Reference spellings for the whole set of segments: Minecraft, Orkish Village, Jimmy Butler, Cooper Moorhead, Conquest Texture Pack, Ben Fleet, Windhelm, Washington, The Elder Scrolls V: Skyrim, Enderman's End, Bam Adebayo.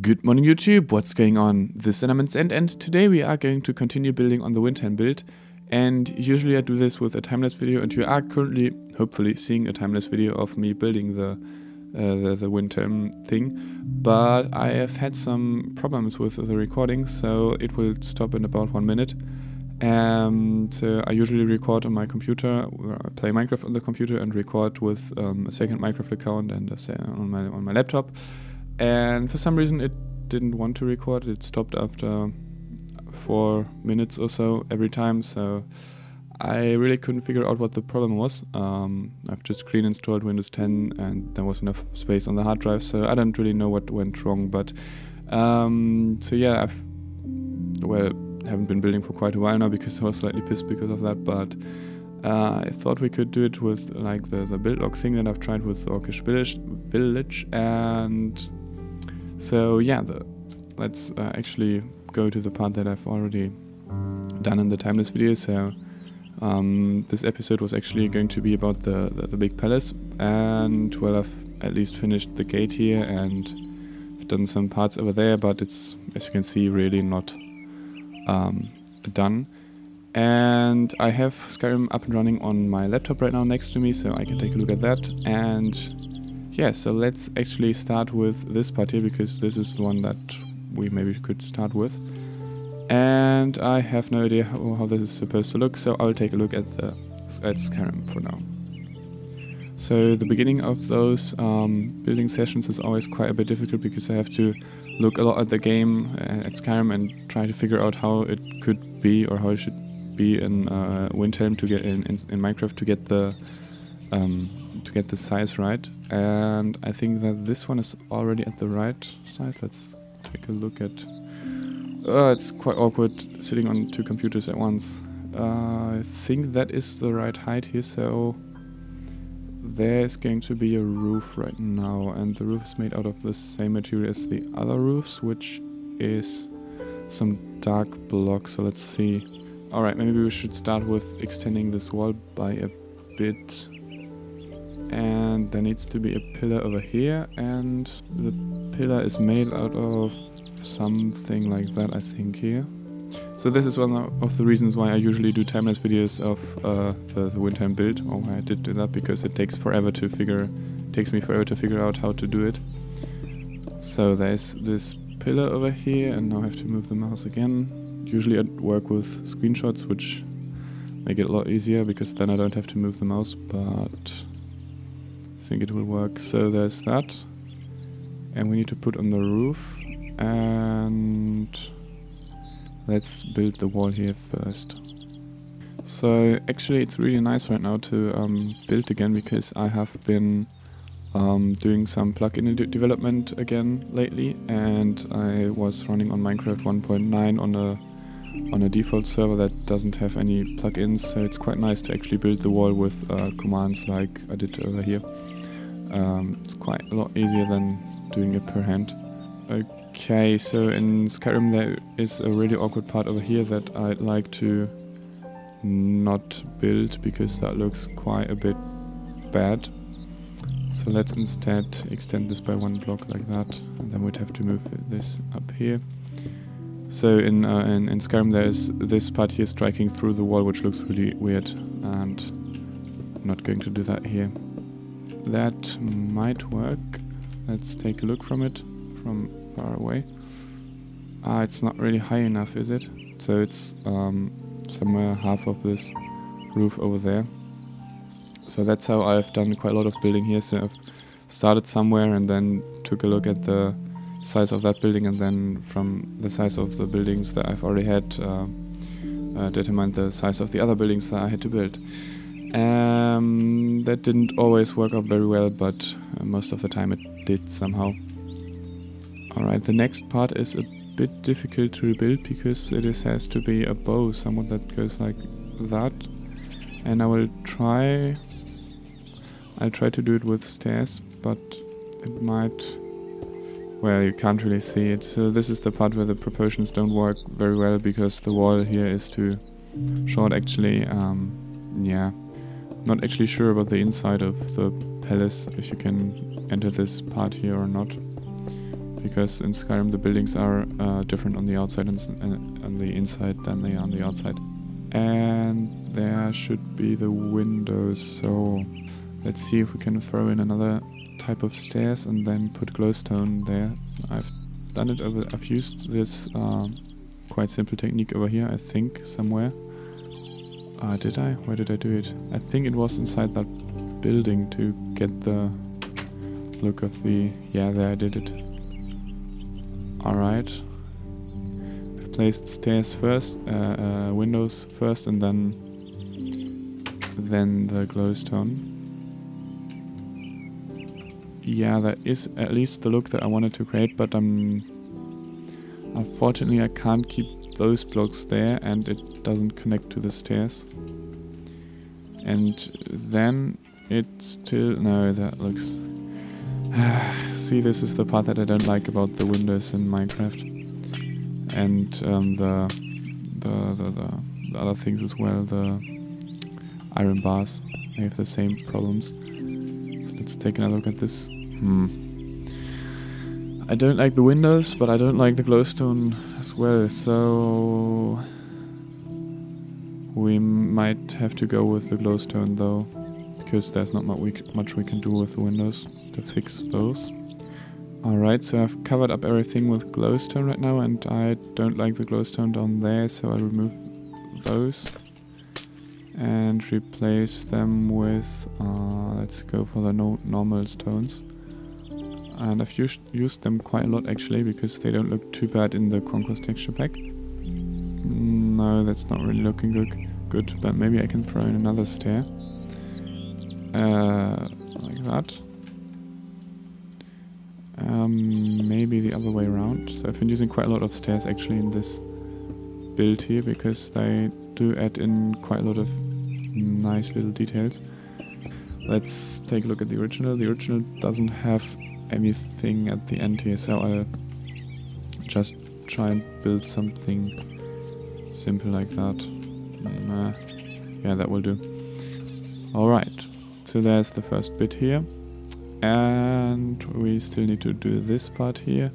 Good morning YouTube, what's going on? This is Enderman's End and today we are going to continue building on the Windhelm build, and usually I do this with a timelapse video, and you are currently hopefully seeing a timelapse video of me building the Windhelm thing, but I have had some problems with the recording, so it will stop in about 1 minute. And I usually record on my computer, I play Minecraft on the computer and record with a second Minecraft account and on my laptop. And for some reason it didn't want to record, it stopped after 4 minutes or so every time, so I really couldn't figure out what the problem was. I've just clean installed Windows 10 and there was enough space on the hard drive, so I don't really know what went wrong, but so yeah, I haven't been building for quite a while now because I was slightly pissed because of that, but I thought we could do it with like the build log thing that I've tried with Orkish Village, and so yeah, let's actually go to the part that I've already done in the timeless video. So this episode was actually going to be about the big palace, and well, I've at least finished the gate here and I've done some parts over there, but it's, as you can see, really not done. And I have Skyrim up and running on my laptop right now next to me, so I can take a look at that. And yeah, so let's actually start with this part here, because this is the one that we maybe could start with. And I have no idea how this is supposed to look, so I'll take a look at Skyrim for now. So the beginning of those building sessions is always quite a bit difficult, because I have to look a lot at the game, at Skyrim, and try to figure out how it could be or how it should be in Windhelm to get in Minecraft to get the size right. And I think that this one is already at the right size. Let's take a look at. It's quite awkward sitting on two computers at once. I think that is the right height here. So there is going to be a roof right now, and the roof is made out of the same material as the other roofs, which is some dark block. So let's see. All right, maybe we should start with extending this wall by a bit. And there needs to be a pillar over here, and the pillar is made out of something like that, I think, here. So this is one of the reasons why I usually do timelapse videos of the Windhelm build, or why I did do that, because it takes me forever to figure out how to do it. So there's this pillar over here, and now I have to move the mouse again. Usually I work with screenshots, which make it a lot easier, because then I don't have to move the mouse, but I think it will work. So there's that, and we need to put on the roof, and let's build the wall here first. So actually it's really nice right now to build again, because I have been doing some plugin development again lately, and I was running on Minecraft 1.9 on a default server that doesn't have any plugins, so it's quite nice to actually build the wall with commands like I did over here. It's quite a lot easier than doing it per hand. Okay, so in Skyrim there is a really awkward part over here that I'd like to not build, because that looks quite a bit bad. So let's instead extend this by one block like that, and then we'd have to move this up here. So in Skyrim there is this part here striking through the wall, which looks really weird, and I'm not going to do that here. That might work. Let's take a look from it, from far away. It's not really high enough, is it? So it's somewhere half of this roof over there. So that's how I've done quite a lot of building here. So I've started somewhere and then took a look at the size of that building, and then from the size of the buildings that I've already had, determined the size of the other buildings that I had to build. That didn't always work out very well, but most of the time it did somehow. Alright, the next part is a bit difficult to rebuild, because it has to be a bow, someone that goes like that. And I'll try to do it with stairs, but it might... well, you can't really see it. So this is the part where the proportions don't work very well, because the wall here is too short actually. Yeah, not actually sure about the inside of the palace, if you can enter this part here or not. because in Skyrim the buildings are different on the outside and on the inside than they are on the outside. And there should be the windows, so let's see if we can throw in another type of stairs and then put glowstone there. I've done it over, I've used this quite simple technique over here, I think, somewhere. Did I? Where did I do it? I think it was inside that building to get the look of the... yeah, there I did it. Alright. We've placed stairs first, windows first, and then the glowstone. Yeah, that is at least the look that I wanted to create, but unfortunately I can't keep those blocks there and it doesn't connect to the stairs. And then it's still... no, that looks... see, this is the part that I don't like about the windows in Minecraft. And the other things as well, the iron bars, they have the same problems. So let's take another look at this. I don't like the windows, but I don't like the glowstone as well, so... we might have to go with the glowstone though, because there's not much we can do with the windows to fix those. Alright, so I've covered up everything with glowstone right now, and I don't like the glowstone down there, so I remove those. And replace them with... let's go for the normal stones. And I've used them quite a lot actually, because they don't look too bad in the Conquest Texture Pack. No, that's not really looking good, but maybe I can throw in another stair. Like that. Maybe the other way around. So I've been using quite a lot of stairs actually in this build here, because they do add in quite a lot of nice little details. Let's take a look at the original. The original doesn't have anything at the end here, so I'll just try and build something simple like that. And, yeah, that will do. Alright, so there's the first bit here, and we still need to do this part here.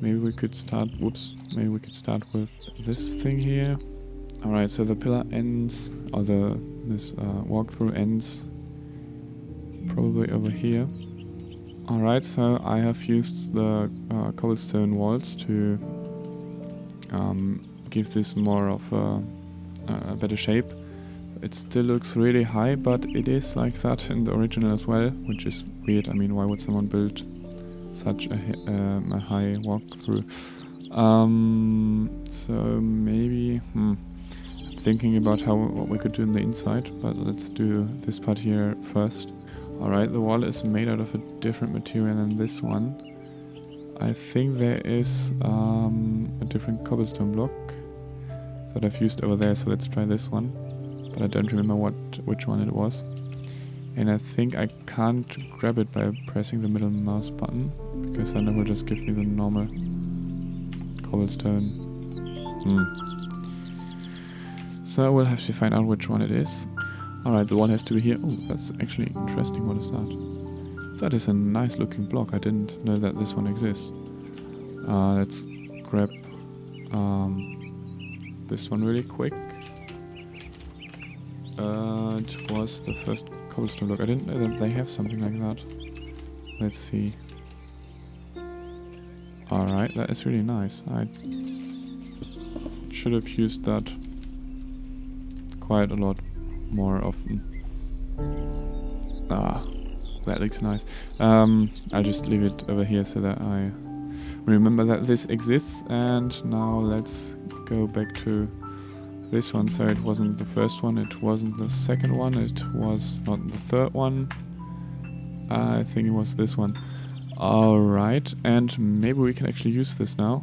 Maybe we could start, whoops, maybe we could start with this thing here. Alright, so the pillar ends, or this walkthrough ends probably over here. Alright, so I have used the cobblestone walls to give this more of a better shape. It still looks really high, but it is like that in the original as well, which is weird. I mean, why would someone build such a high walkthrough? So maybe... I'm thinking about what we could do on the inside, but let's do this part here first. Alright, the wall is made out of a different material than this one. I think there is a different cobblestone block that I've used over there, so let's try this one. But I don't remember which one it was. And I think I can't grab it by pressing the middle mouse button, because then it will just give me the normal cobblestone. So we'll have to find out which one it is. Alright, the wall has to be here. Oh, that's actually interesting. What is that? That is a nice looking block. I didn't know that this one exists. Let's grab this one really quick. It was the first cobblestone block. I didn't know that they have something like that. Let's see. Alright, that is really nice. I should have used that quite a lot more often. That looks nice. I'll just leave it over here so that I remember that this exists. And now let's go back to this one. So it wasn't the first one, it wasn't the second one, it was not the third one. I think it was this one. Alright, and maybe we can actually use this now.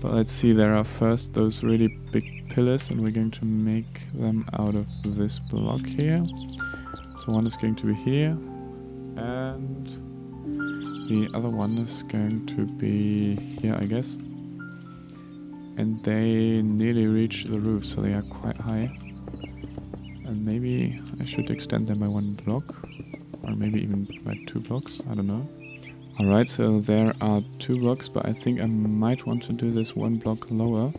But let's see, there are first those really big pillars, and we're going to make them out of this block here. So one is going to be here, and the other one is going to be here, I guess. And they nearly reach the roof, so they are quite high. And maybe I should extend them by one block, or maybe even by two blocks, I don't know. Alright, so there are two blocks, but I think I might want to do this one block lower.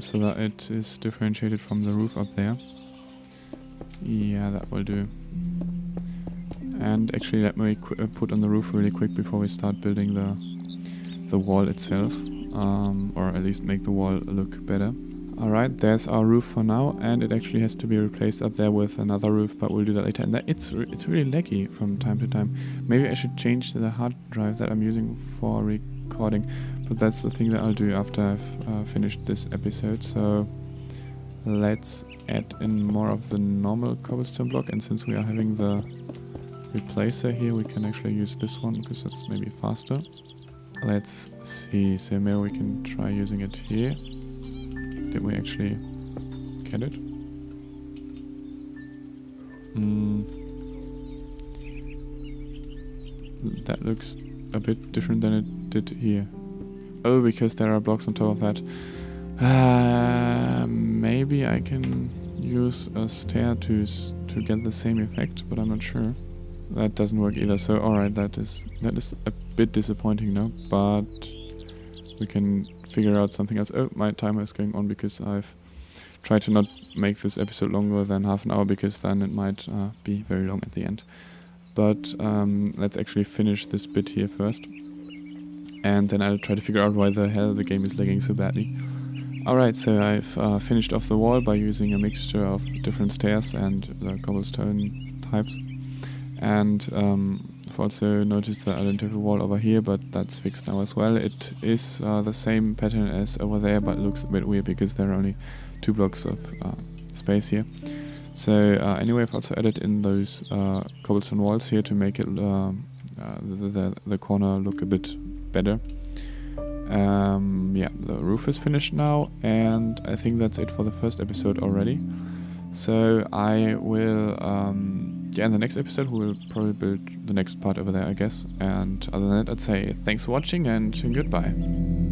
So that it is differentiated from the roof up there. Yeah, that will do. And actually let me put on the roof really quick before we start building the wall itself. Or at least make the wall look better. Alright, there's our roof for now, and it actually has to be replaced up there with another roof, but we'll do that later. And that it's really laggy from time to time. Maybe I should change the hard drive that I'm using for recording, but that's the thing that I'll do after I've finished this episode. So let's add in more of the normal cobblestone block, and since we are having the replacer here, we can actually use this one because that's maybe faster. Let's see, so maybe we can try using it here. Did we actually get it? That looks a bit different than it did here. Oh, because there are blocks on top of that. Maybe I can use a stair to get the same effect, but I'm not sure. That doesn't work either. So alright, that is a bit disappointing now, but we can figure out something else. Oh, my timer is going on because I've tried to not make this episode longer than half an hour, because then it might be very long at the end. But let's actually finish this bit here first, and then I'll try to figure out why the hell the game is lagging so badly. Alright, so I've finished off the wall by using a mixture of different stairs and the cobblestone types. And I've also noticed that I don't have a wall over here, but that's fixed now as well. It is the same pattern as over there, but looks a bit weird because there are only two blocks of space here. So anyway, I've also added in those cobblestone walls here to make it the corner look a bit better. Yeah, the roof is finished now, and I think that's it for the first episode already. So I will... yeah, in the next episode we will probably build the next part over there, I guess. And other than that, I'd say thanks for watching and goodbye.